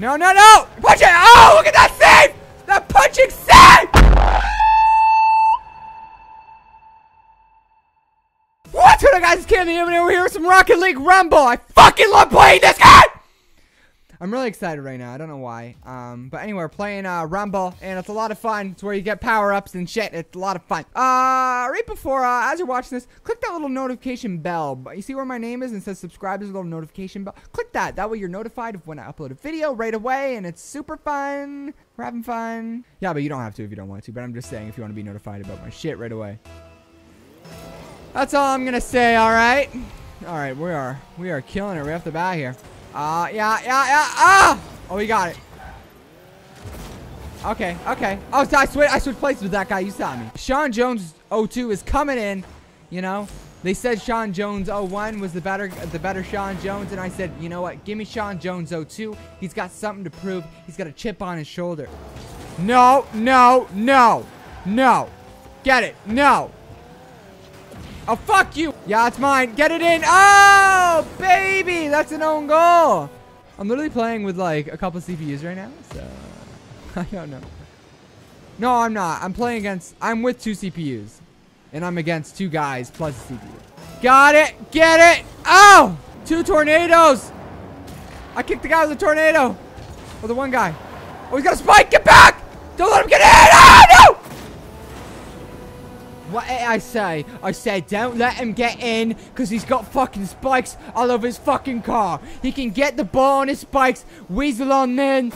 No, no, no! Punch it! Oh, look at that save! That punching save! What's going on, guys? It's Cam the Human, and we're here with some Rocket League Rumble! I fucking love playing this game! I'm really excited right now. I don't know why. But anyway, we're playing Rumble, and it's a lot of fun. It's where you get power-ups and shit. It's a lot of fun. Right before, as you're watching this, click that little notification bell. You see where my name is and it says subscribe? There's a little notification bell. Click that. That way you're notified of when I upload a video right away, and it's super fun. We're having fun. Yeah, but you don't have to if you don't want to, but I'm just saying if you want to be notified about my shit right away. That's all I'm gonna say, alright? Alright, we are killing it right off the bat here. Ah! Oh, he got it. Okay, okay. Oh, so I switched places with that guy. You saw me. Sean Jones O2 is coming in. You know, they said Sean Jones O1 was the better Sean Jones, and I said, you know what? Give me Sean Jones O2. He's got something to prove. He's got a chip on his shoulder. No, no, no, no. Get it? No. Oh, fuck you. Yeah, it's mine. Get it in. Oh, baby. That's an own goal. I'm literally playing with, like, a couple CPUs right now, so I don't know. No, I'm not. I'm with two CPUs, and I'm against two guys plus a CPU. Got it. Get it. Oh, two tornadoes. I kicked the guy with a tornado. Oh, the one guy. Oh, he's got a spike. Get back. Don't let him get in. Oh, no. What did I say? I said don't let him get in because he's got fucking spikes all over his fucking car. He can get the ball on his spikes, weasel on in.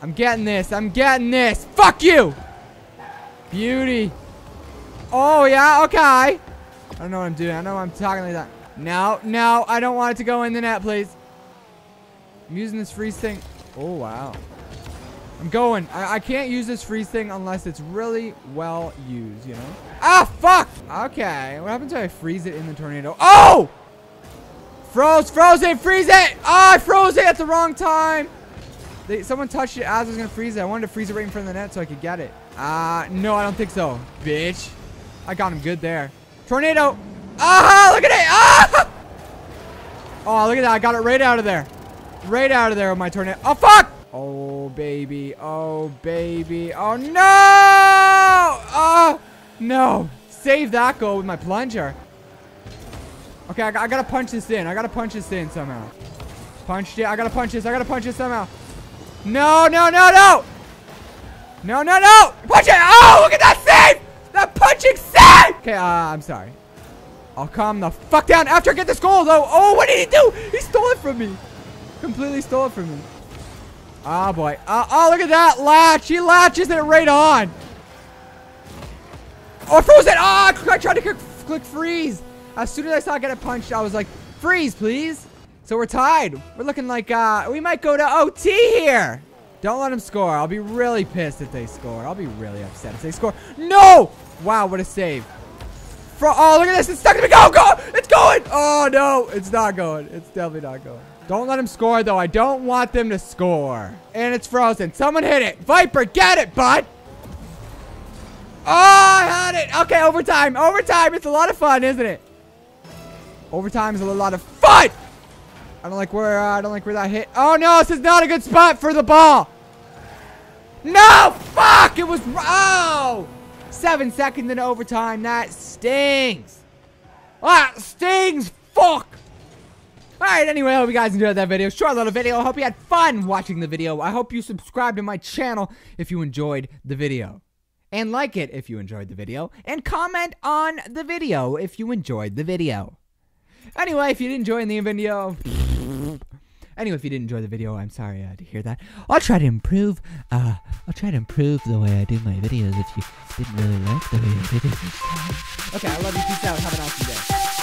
I'm getting this. I'm getting this. Fuck you. Beauty. Oh, yeah. Okay. I don't know what I'm doing. I know I'm talking like that. No, no. I don't want it to go in the net, please. I'm using this freeze thing. Oh, wow. I'm going. I can't use this freeze thing unless it's really well used, you know? Ah, fuck! Okay, what happens if I freeze it in the tornado? Oh! Froze it, freeze it! Ah, I froze it at the wrong time! Someone touched it as I was gonna freeze it. I wanted to freeze it right in front of the net so I could get it. No, I don't think so, bitch. I got him good there. Tornado! Ah, look at it! Ah! Oh, look at that, I got it right out of there. Right out of there with my tornado. Oh, fuck! Oh, baby. Oh, baby. Oh, no! Oh, no. Save that goal with my plunger. Okay, I gotta punch this in. I gotta punch this in somehow. Punched it. I gotta punch this. I gotta punch it somehow. No, no, no, no! No, no, no! Punch it! Oh, look at that save! That punching save! Okay, I'm sorry. I'll calm the fuck down after I get this goal, though. Oh, what did he do? He stole it from me. Completely stole it from me. Oh, boy. Oh, look at that latch. He latches it right on. Oh, I froze it. Oh, I tried to click freeze. As soon as I saw it get it punched, I was like, freeze, please. So we're tied. We're looking like we might go to OT here. Don't let them score. I'll be really pissed if they score. I'll be really upset if they score. No. Wow, what a save. Oh, look at this. It's stuck to me. Go, go. It's going. Oh, no. It's not going. It's definitely not going. Don't let him score, though. I don't want them to score. And it's frozen. Someone hit it. Viper, get it, bud. Oh, I had it. Okay, overtime. Overtime. It's a lot of fun, isn't it? Overtime is a lot of fun. I don't like where that hit. Oh, no. This is not a good spot for the ball. No, fuck. It was... Oh. 7 seconds in overtime. That stings. That stings. Fuck. Alright, anyway, I hope you guys enjoyed that video. Short little video. I hope you had fun watching the video. I hope you subscribe to my channel if you enjoyed the video. And like it if you enjoyed the video. And comment on the video if you enjoyed the video. Anyway, if you didn't enjoy the video... Anyway, if you didn't enjoy the video, I'm sorry to hear that. I'll try to improve the way I do my videos if you didn't really like the way I did it. Okay, I love you. Peace out. Have an awesome day.